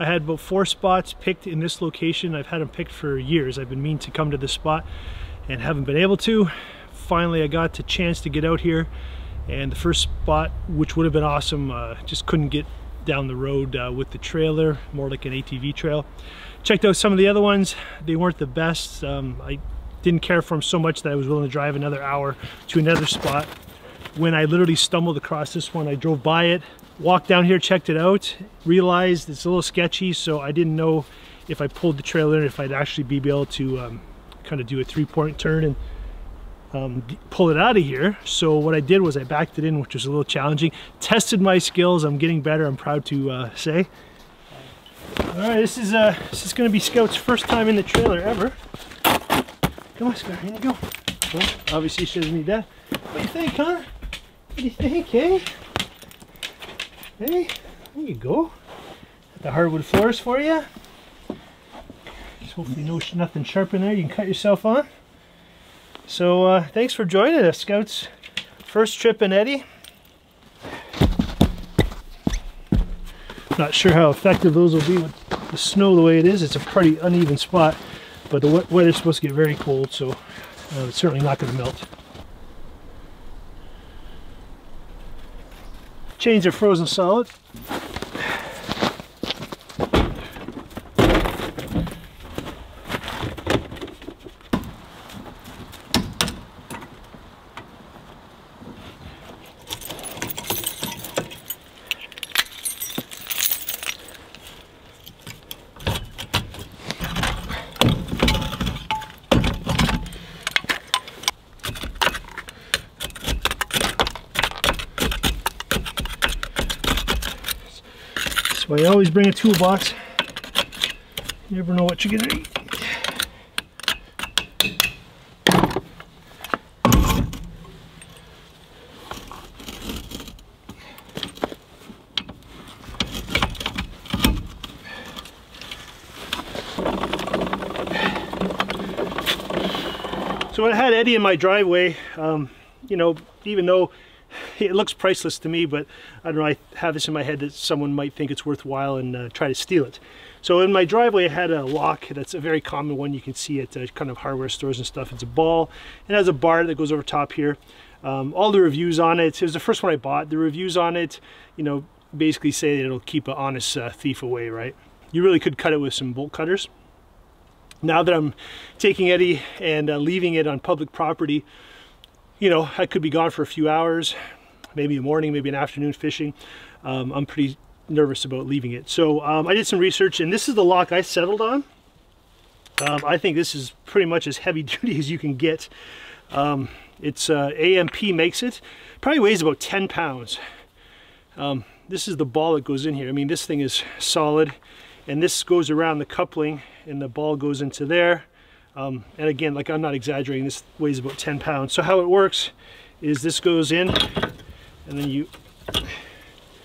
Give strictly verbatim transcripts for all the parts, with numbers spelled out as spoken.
I had about four spots picked in this location. I've had them picked for years. I've been meaning to come to this spot and haven't been able to. Finally, I got the chance to get out here, and the first spot, which would have been awesome, uh, just couldn't get down the road uh, with the trailer, more like an A T V trail. Checked out some of the other ones. They weren't the best. Um, I didn't care for them so much that I was willing to drive another hour to another spot. When I literally stumbled across this one, I drove by it, walked down here, checked it out, realized it's a little sketchy, so I didn't know if I pulled the trailer in, if I'd actually be able to um, kind of do a three-point turn and um, pull it out of here. So what I did was I backed it in, which was a little challenging. Tested my skills. I'm getting better, I'm proud to uh, say. All right, this is uh, this is going to be Scout's first time in the trailer ever. Come on, Scout, here you go. Well, obviously she doesn't need that. What do you think, huh? What do you think, eh? Hey, there you go. The hardwood floors for you. Just hopefully no sh nothing sharp in there you can cut yourself on. So uh, thanks for joining us, Scout's first trip in Eddie. Not sure how effective those will be with the snow the way it is. It's a pretty uneven spot, but the weather's supposed to get very cold, so uh, it's certainly not going to melt. Chains are frozen solid. But I always bring a toolbox. You never know what you're gonna eat. So when I had Eddie in my driveway, um, you know, even though it looks priceless to me, but I don't know, I have this in my head that someone might think it's worthwhile and uh, try to steal it. So in my driveway I had a lock that's a very common one you can see at uh, kind of hardware stores and stuff. It's a ball and it has a bar that goes over top here. Um, all the reviews on it, it was the first one I bought, the reviews on it, you know, basically say that it'll keep an honest uh, thief away, right? You really could cut it with some bolt cutters. Now that I'm taking Eddie and uh, leaving it on public property, you know, I could be gone for a few hours, maybe a morning, maybe an afternoon fishing. Um, I'm pretty nervous about leaving it. So um, I did some research, and this is the lock I settled on. Um, I think this is pretty much as heavy duty as you can get. Um, it's uh, A M P makes it. Probably weighs about ten pounds. Um, this is the ball that goes in here. I mean, this thing is solid, and this goes around the coupling and the ball goes into there. Um, and again, like, I'm not exaggerating, this weighs about ten pounds. So how it works is this goes in, and then you,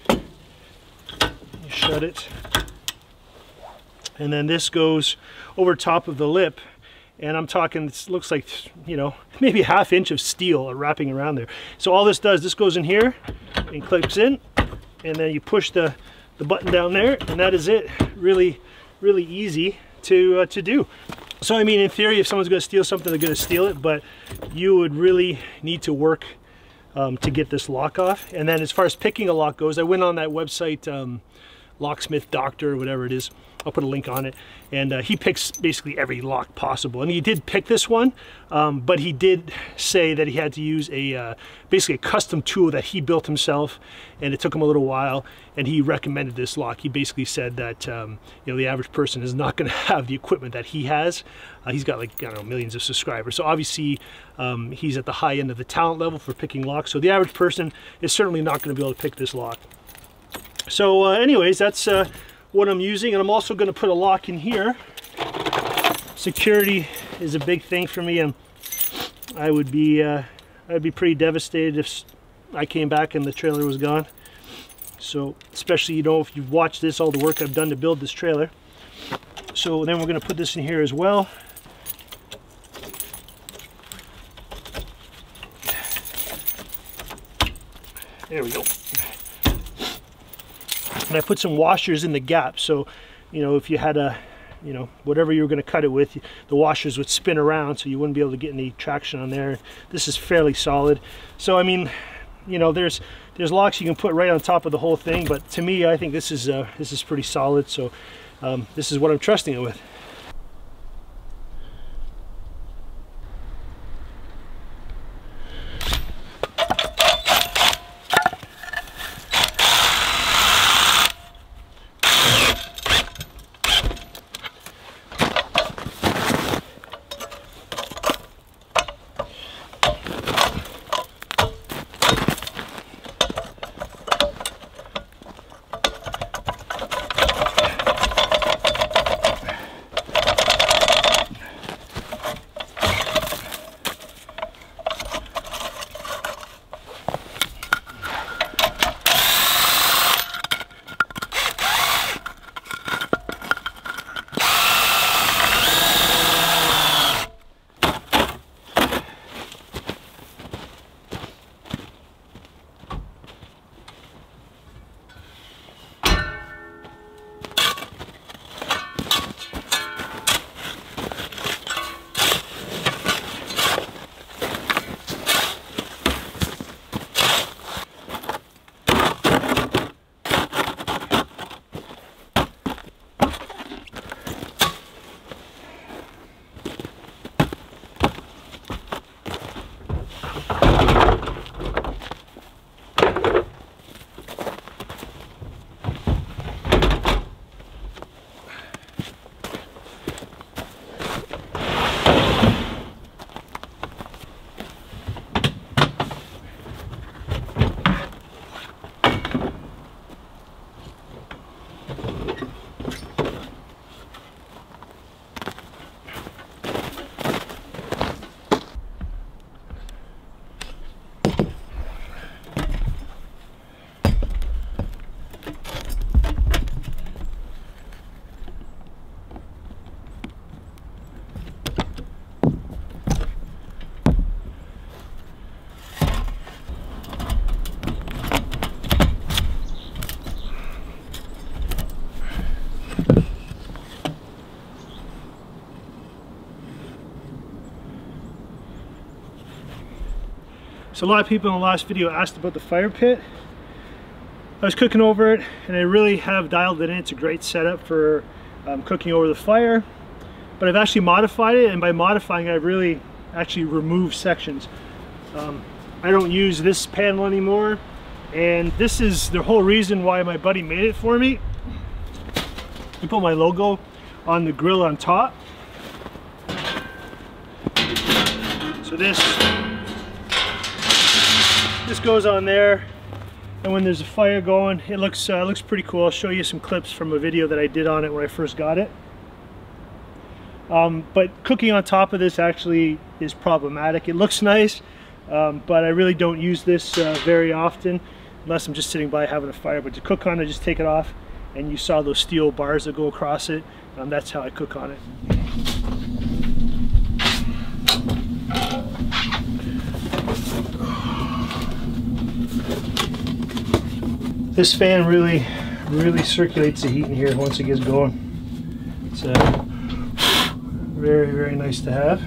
you shut it, and then this goes over top of the lip. And I'm talking, it looks like, you know, maybe a half inch of steel wrapping around there. So all this does, this goes in here and clips in, and then you push the, the button down there, and that is it. Really, really easy to, uh, to do. So, I mean, in theory, if someone's gonna steal something, they're gonna steal it, but you would really need to work um, to get this lock off. And then as far as picking a lock goes, I went on that website, um, Locksmith Doctor, whatever it is. I'll put a link on it, and uh, he picks basically every lock possible, and he did pick this one, um, but he did say that he had to use a uh, basically a custom tool that he built himself, and it took him a little while, and he recommended this lock. He basically said that um, you know, the average person is not going to have the equipment that he has. Uh, he's got, like, I don't know, millions of subscribers, so obviously um, he's at the high end of the talent level for picking locks, so the average person is certainly not going to be able to pick this lock. So uh, anyways, that's uh, what I'm using, and I'm also going to put a lock in here. Security is a big thing for me, and I would be uh, I'd be pretty devastated if I came back and the trailer was gone. So, especially, you know, if you've watched this, all the work I've done to build this trailer. So then we're going to put this in here as well. There we go. And I put some washers in the gap, so, you know, if you had a, you know, whatever you were going to cut it with, the washers would spin around, so you wouldn't be able to get any traction on there. This is fairly solid, so I mean, you know, there's there's locks you can put right on top of the whole thing, but to me, I think this is uh, this is pretty solid. So um, this is what I'm trusting it with. So a lot of people in the last video asked about the fire pit. I was cooking over it, and I really have dialed it in. It's a great setup for um, cooking over the fire, but I've actually modified it, and by modifying it, I've really actually removed sections. Um, I don't use this panel anymore, and this is the whole reason why my buddy made it for me. He put my logo on the grill on top. So this This goes on there, And when there's a fire going, it looks uh, looks pretty cool. I'll show you some clips from a video that I did on it when I first got it. Um, but cooking on top of this actually is problematic. It looks nice, um, but I really don't use this uh, very often, unless I'm just sitting by having a fire. But to cook on it, just take it off, and you saw those steel bars that go across it. Um, that's how I cook on it. This fan really, really circulates the heat in here once it gets going. It's uh, very, very nice to have.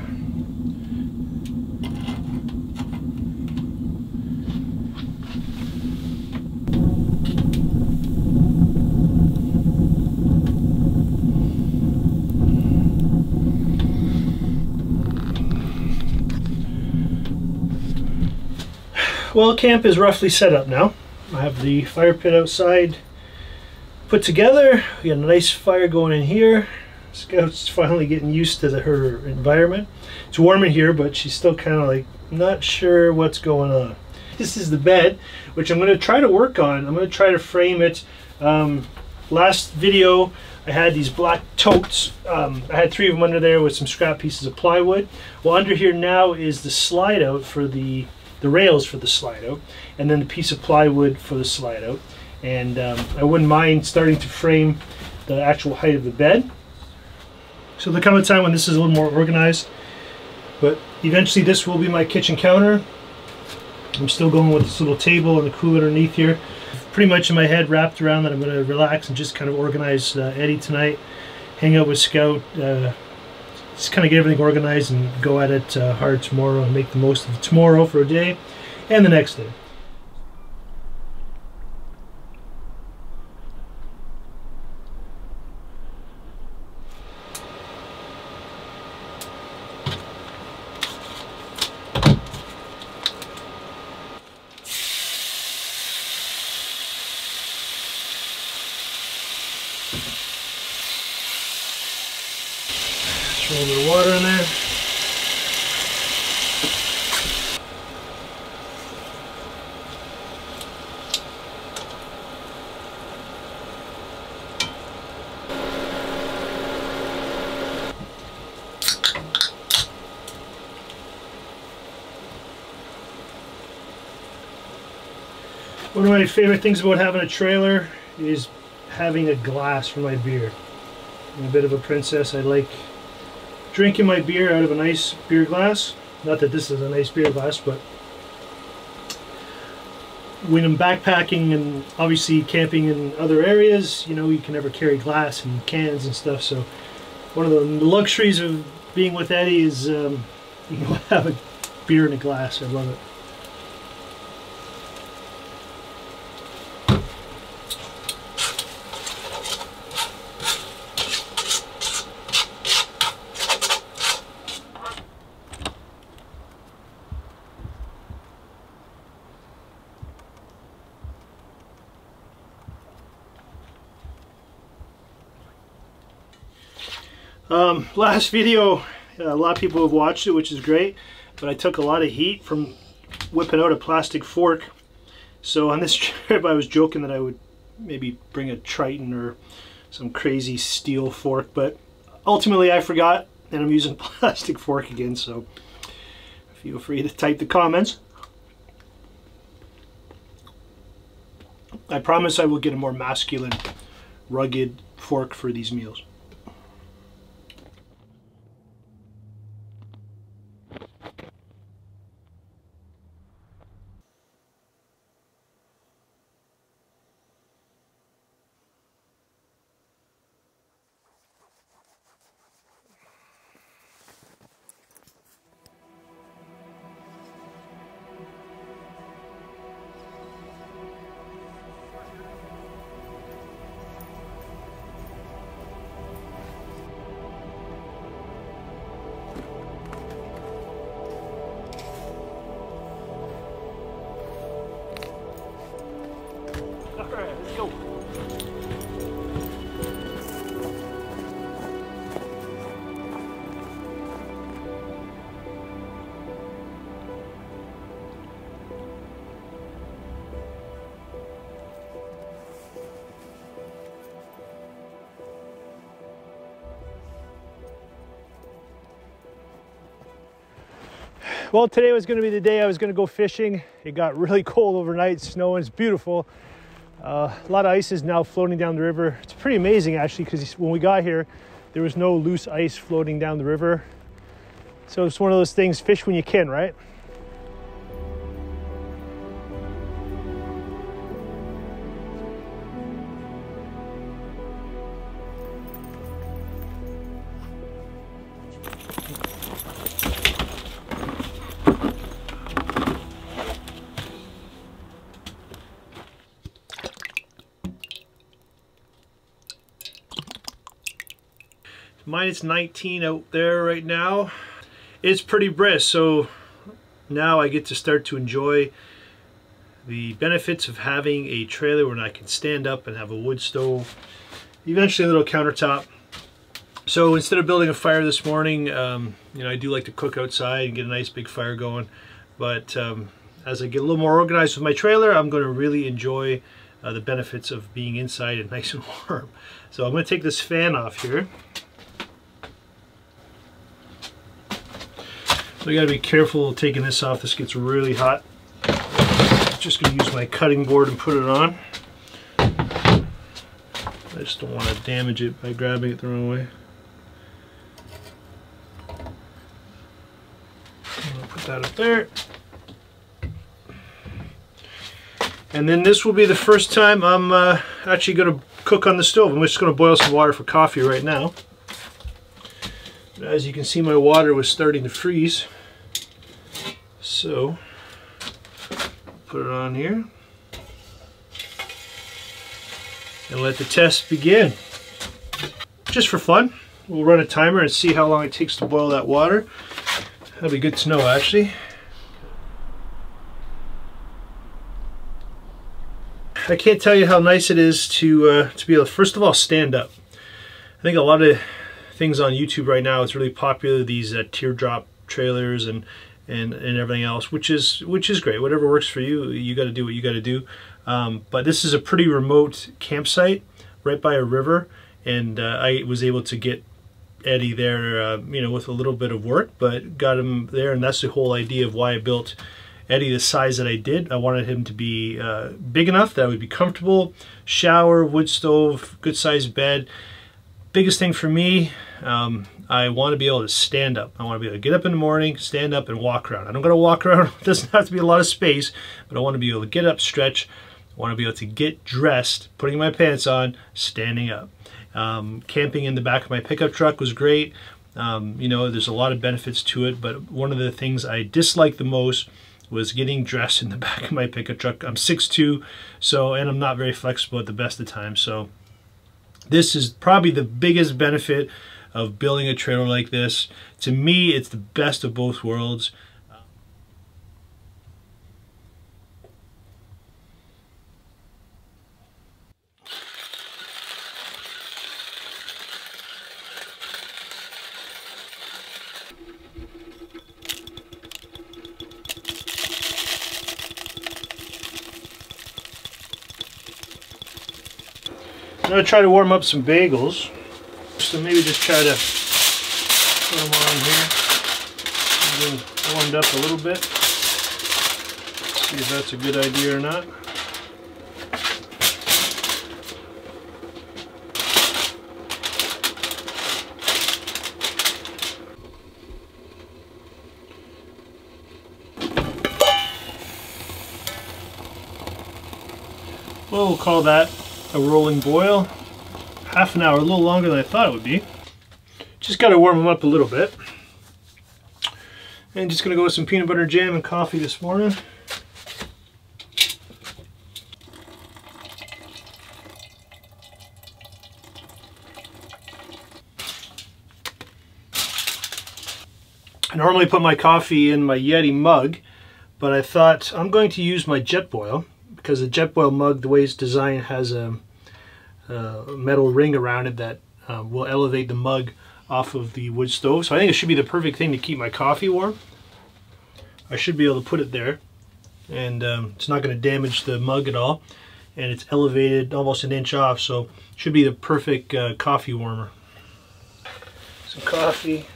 Well, camp is roughly set up now. I have the fire pit outside put together. We got a nice fire going in here. Scout's finally getting used to the, her environment. It's warm in here, but she's still kind of like not sure what's going on. This is the bed, which I'm going to try to work on. I'm going to try to frame it. Um, last video, I had these black totes. Um, I had three of them under there with some scrap pieces of plywood. Well, under here now is the slide out for the the rails for the slide out, and then the piece of plywood for the slide out. And um, I wouldn't mind starting to frame the actual height of the bed. So there'll come a time when this is a little more organized, but eventually this will be my kitchen counter. I'm still going with this little table and the cooler underneath here. Pretty much in my head wrapped around that I'm going to relax and just kind of organize uh, Eddie tonight, hang out with Scout, uh, just kind of get everything organized and go at it uh, hard tomorrow and make the most of tomorrow for a day and the next day. Throw a little water in there. One of my favorite things about having a trailer is having a glass for my beer. I'm a bit of a princess. I like drinking my beer out of a nice beer glass. Not that this is a nice beer glass, but when I'm backpacking and obviously camping in other areas, you know, you can never carry glass and cans and stuff. So one of the luxuries of being with Eddie is um, you can have a beer in a glass. I love it. Um, last video, a lot of people have watched it, which is great, but I took a lot of heat from whipping out a plastic fork. So on this trip, I was joking that I would maybe bring a Triton or some crazy steel fork, but ultimately I forgot, and I'm using a plastic fork again, so feel free to type the comments. I promise I will get a more masculine, rugged fork for these meals. Well, today was going to be the day I was going to go fishing. It got really cold overnight, snowing, it's beautiful. Uh, a lot of ice is now floating down the river. It's pretty amazing, actually, because when we got here, there was no loose ice floating down the river. So it's one of those things, fish when you can, right? minus nineteen out there right now. It's pretty brisk, so now I get to start to enjoy the benefits of having a trailer where I can stand up and have a wood stove, eventually a little countertop. So instead of building a fire this morning, um, you know, I do like to cook outside and get a nice big fire going, but um, as I get a little more organized with my trailer, I'm going to really enjoy uh, the benefits of being inside and nice and warm. So I'm going to take this fan off here. So I gotta be careful taking this off. This gets really hot. I'm just gonna use my cutting board and put it on. I just don't want to damage it by grabbing it the wrong way. I'm gonna put that up there. And then this will be the first time I'm uh, actually gonna cook on the stove. I'm just gonna boil some water for coffee right now. As you can see, my water was starting to freeze. So, put it on here and let the test begin. Just for fun, we'll run a timer and see how long it takes to boil that water. That'll be good to know, actually. I can't tell you how nice it is to uh, to be able to, first of all, stand up. I think a lot of things on YouTube right now, it's really popular, these uh, teardrop trailers and and and everything else, which is which is great. Whatever works for you, you got to do what you got to do. Um, but this is a pretty remote campsite right by a river, and uh, I was able to get Eddie there, uh, you know, with a little bit of work, but got him there, and that's the whole idea of why I built Eddie the size that I did. I wanted him to be uh, big enough that I would be comfortable, shower, wood stove, good sized bed. Biggest thing for me, um, I want to be able to stand up. I want to be able to get up in the morning, stand up, and walk around. I don't got to walk around. It doesn't have to be a lot of space, but I want to be able to get up, stretch. I want to be able to get dressed, putting my pants on, standing up. Um, camping in the back of my pickup truck was great. Um, you know, there's a lot of benefits to it, but one of the things I disliked the most was getting dressed in the back of my pickup truck. I'm six two, so, and I'm not very flexible at the best of times, so this is probably the biggest benefit of building a trailer like this. To me, it's the best of both worlds. I'm going to try to warm up some bagels, so maybe just try to put them on here and get them warmed up a little bit, see if that's a good idea or not. Well, we'll call that a rolling boil. Half an hour, a little longer than I thought it would be. Just got to warm them up a little bit. And just going to go with some peanut butter jam and coffee this morning. I normally put my coffee in my Yeti mug, but I thought I'm going to use my Jetboil, because the Jetboil mug, the way it's designed, has a, a metal ring around it that uh, will elevate the mug off of the wood stove. So I think it should be the perfect thing to keep my coffee warm. I should be able to put it there, and um, it's not going to damage the mug at all. And it's elevated almost an inch off, so it should be the perfect uh, coffee warmer. Some coffee.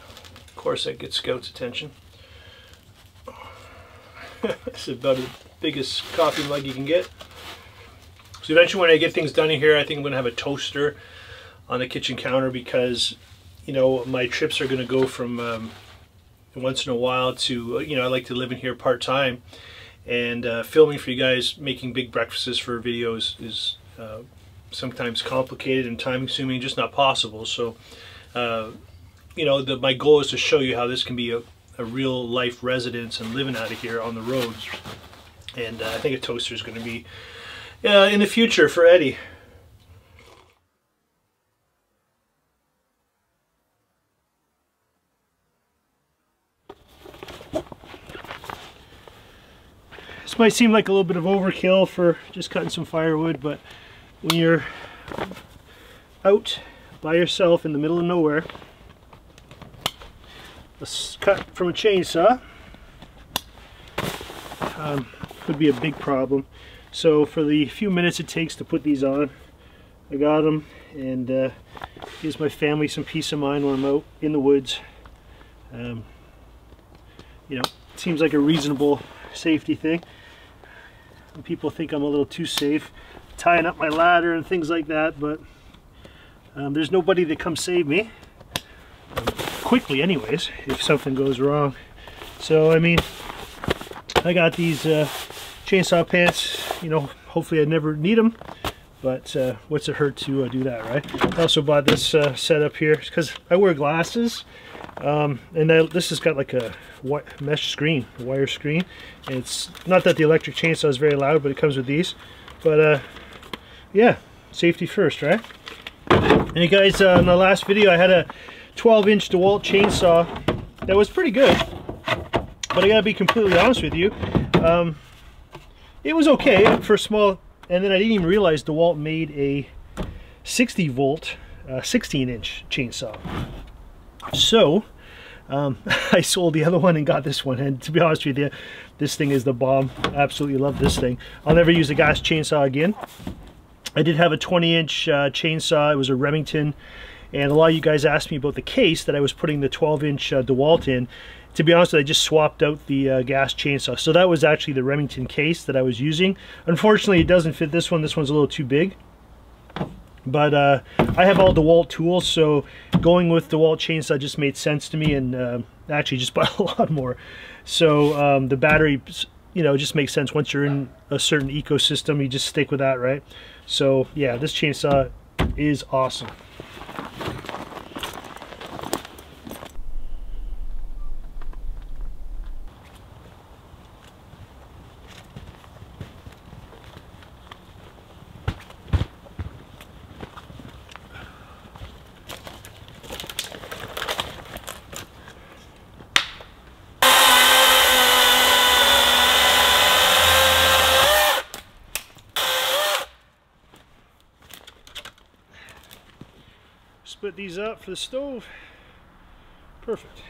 Of course, that gets Scout's attention. This is about as big as coffee mug you can get. So eventually when I get things done in here, I think I'm going to have a toaster on the kitchen counter because, you know, my trips are going to go from um, once in a while to, you know, I like to live in here part-time. And uh, filming for you guys, making big breakfasts for videos is uh, sometimes complicated and time-consuming, just not possible. So, uh, you know, the, my goal is to show you how this can be a, a real-life residence and living out of here on the road. And uh, I think a toaster is going to be uh, in the future for Eddie. This might seem like a little bit of overkill for just cutting some firewood, but when you're out by yourself in the middle of nowhere, let's cut from a chainsaw um, could be a big problem. So for the few minutes it takes to put these on, I got them, and uh, gives my family some peace of mind when I'm out in the woods. Um, you know, it seems like a reasonable safety thing. Some people think I'm a little too safe, tying up my ladder and things like that, but um, there's nobody that comes save me um, quickly anyways if something goes wrong. So I mean, I got these uh, chainsaw pants, you know, hopefully I never need them, but uh, what's it hurt to uh, do that, right? I also bought this uh, setup here because I wear glasses. Um, and I, this has got like a mesh screen, a wire screen, and it's not that the electric chainsaw is very loud, but it comes with these. But uh, yeah, safety first, right? And you guys, uh, in the last video I had a twelve inch DeWalt chainsaw that was pretty good, but I gotta be completely honest with you, um, it was okay for small, and then I didn't even realize DeWalt made a sixty volt uh, sixteen inch chainsaw. So, um, I sold the other one and got this one, and to be honest with you, this thing is the bomb. I absolutely love this thing. I'll never use a gas chainsaw again. I did have a twenty inch uh, chainsaw. It was a Remington, and a lot of you guys asked me about the case that I was putting the twelve inch uh, DeWalt in. To be honest, I just swapped out the uh, gas chainsaw, so that was actually the Remington case that I was using. Unfortunately, it doesn't fit this one. This one's a little too big. But uh, I have all DeWalt tools, so going with DeWalt chainsaw just made sense to me, and uh, actually just bought a lot more. So um, the battery, you know, just makes sense. Once you're in a certain ecosystem, you just stick with that, right? So yeah, this chainsaw is awesome. Split these up for the stove. Perfect.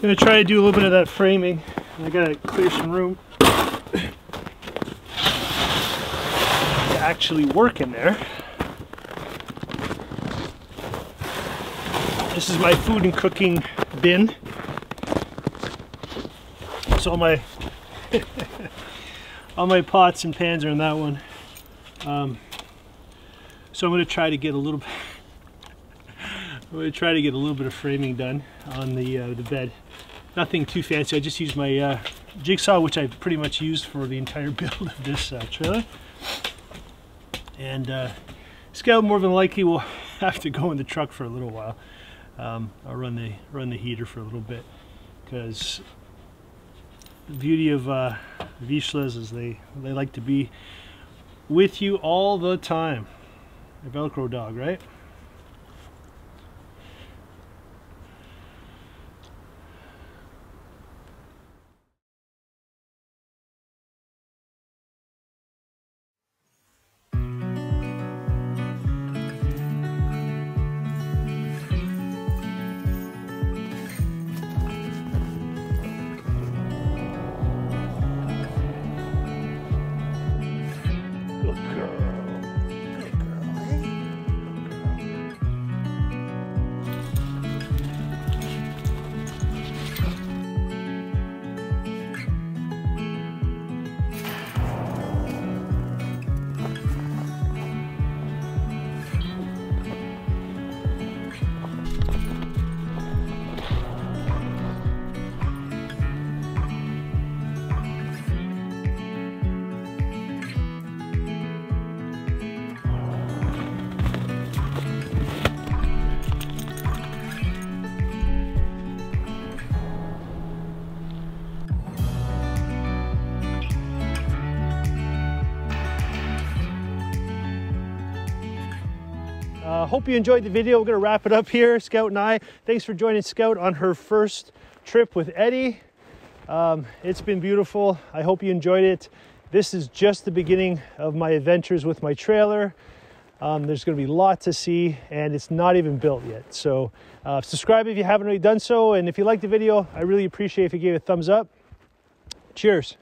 I'm going to try to do a little bit of that framing, and I got to clear some room to actually work in there. This is my food and cooking bin. So all my, all my pots and pans are in that one. Um, so I'm going to try to get a little bit we try to get a little bit of framing done on the, uh, the bed. Nothing too fancy. I just used my uh, jigsaw, which I've pretty much used for the entire build of this uh, trailer. And uh, Scout more than likely will have to go in the truck for a little while. Um, I'll run the run the heater for a little bit, because the beauty of uh, Vizslas is they they like to be with you all the time. A Velcro dog, right? Uh, hope you enjoyed the video. We're going to wrap it up here, Scout and I. Thanks for joining Scout on her first trip with Eddie. Um, it's been beautiful. I hope you enjoyed it. This is just the beginning of my adventures with my trailer. Um, there's going to be lots to see, and it's not even built yet. So uh, subscribe if you haven't already done so. And if you liked the video, I really appreciate if you gave it a thumbs up. Cheers.